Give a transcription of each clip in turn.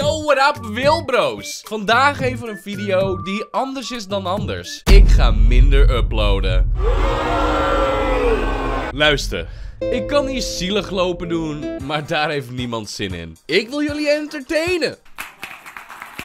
Yo, what up, Wilbro's? Vandaag even een video die anders is dan anders. Ik ga minder uploaden. Luister. Ik kan hier zielig lopen doen, maar daar heeft niemand zin in. Ik wil jullie entertainen.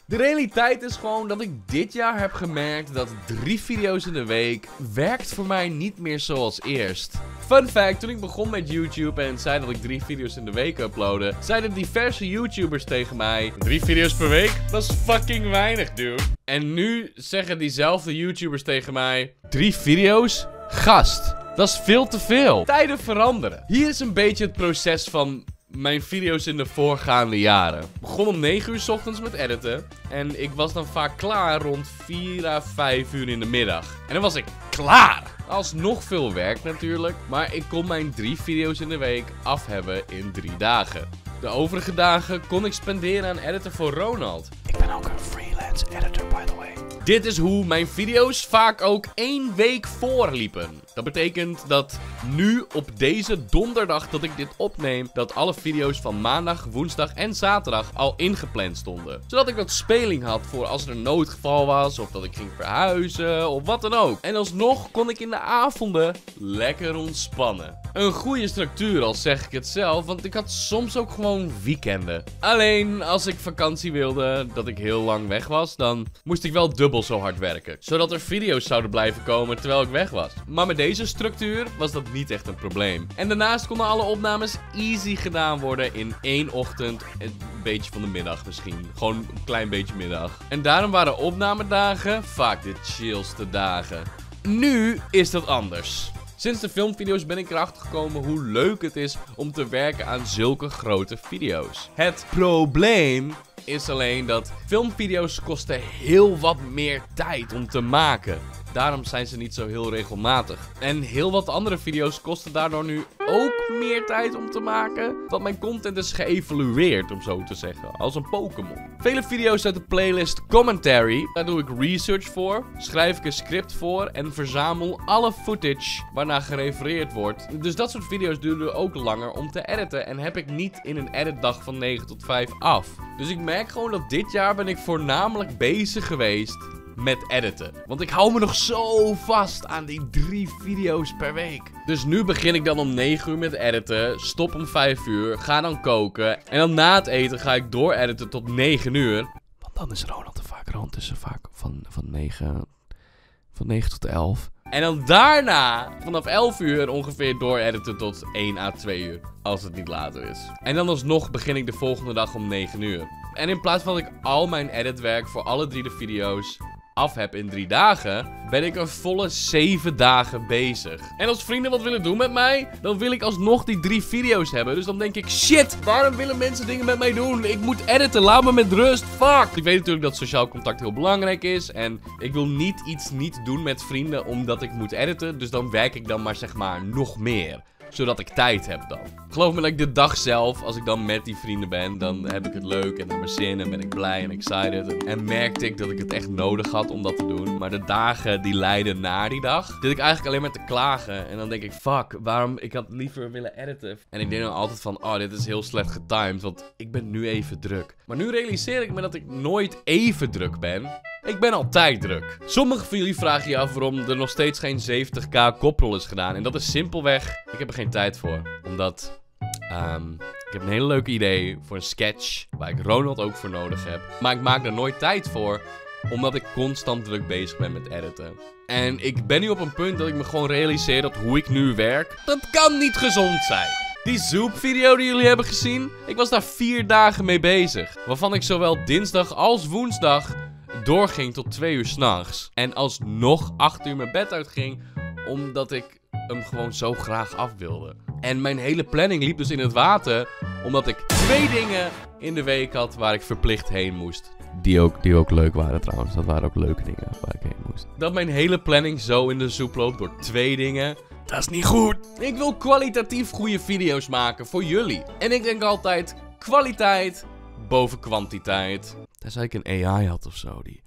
De realiteit is gewoon dat ik dit jaar heb gemerkt dat 3 video's in de week werkt voor mij niet meer zoals eerst. Fun fact, toen ik begon met YouTube en zei dat ik 3 video's in de week uploadde, zeiden diverse YouTubers tegen mij: 3 video's per week? Dat is fucking weinig, dude. En nu zeggen diezelfde YouTubers tegen mij: 3 video's? Gast, dat is veel te veel. Tijden veranderen. Hier is een beetje het proces van mijn video's in de voorgaande jaren. Ik begon om 9 uur 's ochtends met editen. En ik was dan vaak klaar rond 4 à 5 uur in de middag. En dan was ik klaar. Alsnog veel werk natuurlijk. Maar ik kon mijn 3 video's in de week af hebben in 3 dagen. De overige dagen kon ik spenderen aan editen voor Ronald. Ik ben ook een freelance editor, by the way. Dit is hoe mijn video's vaak ook 1 week voorliepen. Dat betekent dat nu op deze donderdag dat ik dit opneem, dat alle video's van maandag, woensdag en zaterdag al ingepland stonden. Zodat ik wat speling had voor als er een noodgeval was, of dat ik ging verhuizen, of wat dan ook. En alsnog kon ik in de avonden lekker ontspannen. Een goede structuur, al zeg ik het zelf, want ik had soms ook gewoon weekenden. Alleen als ik vakantie wilde, dat ik heel lang weg was, dan moest ik wel dubbel zo hard werken. Zodat er video's zouden blijven komen terwijl ik weg was. Maar met deze structuur was dat niet echt een probleem. En daarnaast konden alle opnames easy gedaan worden in 1 ochtend. Een beetje van de middag misschien. Gewoon een klein beetje middag. En daarom waren opnamedagen vaak de chillste dagen. Nu is dat anders. Sinds de filmvideo's ben ik erachter gekomen hoe leuk het is om te werken aan zulke grote video's. Het probleem is alleen dat filmvideo's kosten heel wat meer tijd om te maken. Daarom zijn ze niet zo heel regelmatig. En heel wat andere video's kosten daardoor nu ook meer tijd om te maken. Want mijn content is geëvalueerd, om zo te zeggen. Als een Pokémon. Vele video's uit de playlist Commentary. Daar doe ik research voor. Schrijf ik een script voor. En verzamel alle footage waarna gerefereerd wordt. Dus dat soort video's duren ook langer om te editen. En heb ik niet in een editdag van 9 tot 5 af. Dus ik merk gewoon dat dit jaar ben ik voornamelijk bezig geweest met editen. Want ik hou me nog zo vast aan die 3 video's per week. Dus nu begin ik dan om 9 uur met editen. Stop om 5 uur. Ga dan koken. En dan na het eten ga ik door editen tot 9 uur. Want dan is Ronald er vaak rond. Dus vaak van 9 tot 11. En dan daarna, vanaf 11 uur ongeveer door editen tot 1 à 2 uur. Als het niet later is. En dan alsnog begin ik de volgende dag om 9 uur. En in plaats van dat ik al mijn editwerk voor alle 3 de video's af heb in 3 dagen, ben ik een volle 7 dagen bezig. En als vrienden wat willen doen met mij, dan wil ik alsnog die 3 video's hebben. Dus dan denk ik, shit, waarom willen mensen dingen met mij doen? Ik moet editen, laat me met rust, fuck! Ik weet natuurlijk dat sociaal contact heel belangrijk is en ik wil niet iets niet doen met vrienden omdat ik moet editen. Dus dan werk ik dan maar zeg maar nog meer. Zodat ik tijd heb dan. Geloof me dat ik de dag zelf, als ik dan met die vrienden ben, dan heb ik het leuk en naar mijn zin en ben ik blij en excited. En merkte ik dat ik het echt nodig had om dat te doen. Maar de dagen die leiden naar die dag, zit ik eigenlijk alleen maar te klagen. En dan denk ik, fuck, waarom? Ik had liever willen editen. En ik denk dan altijd van, oh, dit is heel slecht getimed, want ik ben nu even druk. Maar nu realiseer ik me dat ik nooit even druk ben. Ik ben altijd druk. Sommigen van jullie vragen je af waarom er nog steeds geen 70k koprol is gedaan. En dat is simpelweg, ik heb er geen tijd voor. Omdat ik heb een hele leuke idee voor een sketch, waar ik Ronald ook voor nodig heb. Maar ik maak er nooit tijd voor, omdat ik constant druk bezig ben met editen. En ik ben nu op een punt dat ik me gewoon realiseer dat hoe ik nu werk, dat kan niet gezond zijn. Die zoepvideo die jullie hebben gezien, ik was daar 4 dagen mee bezig. Waarvan ik zowel dinsdag als woensdag doorging tot 2 uur 's nachts. En alsnog 8 uur mijn bed uitging, omdat ik hem gewoon zo graag af wilde. En mijn hele planning liep dus in het water, omdat ik 2 dingen in de week had waar ik verplicht heen moest. Die ook leuk waren trouwens, dat waren ook leuke dingen waar ik heen moest. Dat mijn hele planning zo in de soep loopt door 2 dingen... Dat is niet goed. Ik wil kwalitatief goede video's maken voor jullie. En ik denk altijd, kwaliteit boven kwantiteit. Tenzij ik een AI had of zo die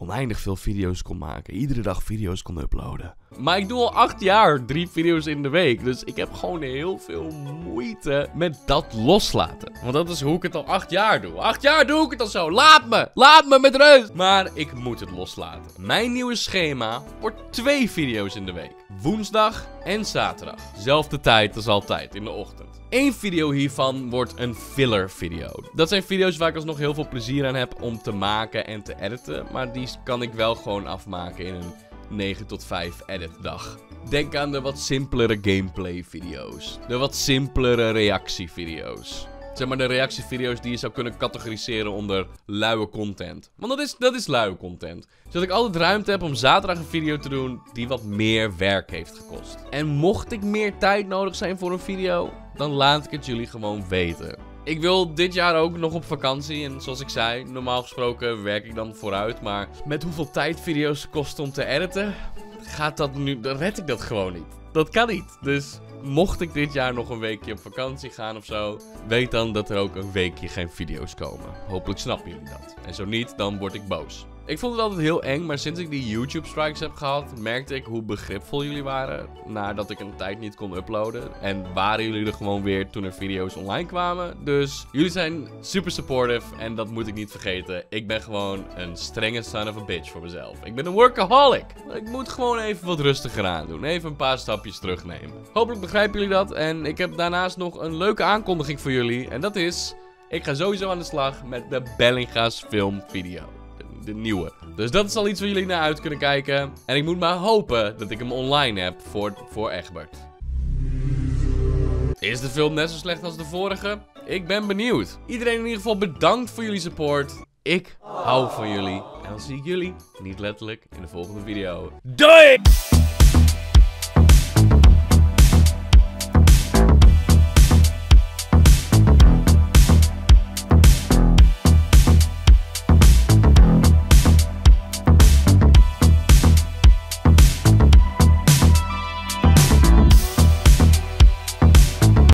oneindig veel video's kon maken. Iedere dag video's kon uploaden. Maar ik doe al 8 jaar 3 video's in de week. Dus ik heb gewoon heel veel moeite met dat loslaten. Want dat is hoe ik het al 8 jaar doe. 8 jaar doe ik het al zo. Laat me met rust. Maar ik moet het loslaten. Mijn nieuwe schema wordt 2 video's in de week. Woensdag en zaterdag. Zelfde tijd als altijd in de ochtend. 1 video hiervan wordt een filler video. Dat zijn video's waar ik alsnog heel veel plezier aan heb om te maken en te editen. Maar die kan ik wel gewoon afmaken in een 9 tot 5 editdag. Denk aan de wat simpelere gameplay video's. De wat simpelere reactievideo's. Zeg maar de reactievideo's die je zou kunnen categoriseren onder luie content. Want dat is luie content. Zodat ik altijd ruimte heb om zaterdag een video te doen die wat meer werk heeft gekost. En mocht ik meer tijd nodig zijn voor een video, dan laat ik het jullie gewoon weten. Ik wil dit jaar ook nog op vakantie. En zoals ik zei, normaal gesproken werk ik dan vooruit. Maar met hoeveel tijd video's kosten om te editen, gaat dat nu, dan red ik dat gewoon niet. Dat kan niet. Dus mocht ik dit jaar nog een weekje op vakantie gaan of zo, weet dan dat er ook een weekje geen video's komen. Hopelijk snappen jullie dat. En zo niet, dan word ik boos. Ik vond het altijd heel eng, maar sinds ik die YouTube strikes heb gehad, merkte ik hoe begripvol jullie waren nadat ik een tijd niet kon uploaden. En waren jullie er gewoon weer toen er video's online kwamen. Dus jullie zijn super supportive en dat moet ik niet vergeten. Ik ben gewoon een strenge son of a bitch voor mezelf. Ik ben een workaholic. Ik moet gewoon even wat rustiger aan doen. Even een paar stapjes terugnemen. Hopelijk begrijpen jullie dat en ik heb daarnaast nog een leuke aankondiging voor jullie. En dat is, ik ga sowieso aan de slag met de Bellinga's filmvideo. De nieuwe. Dus dat is al iets waar jullie naar uit kunnen kijken. En ik moet maar hopen dat ik hem online heb voor Egbert. Is de film net zo slecht als de vorige? Ik ben benieuwd. Iedereen in ieder geval bedankt voor jullie support. Ik hou van jullie. En dan zie ik jullie niet letterlijk in de volgende video. Doei!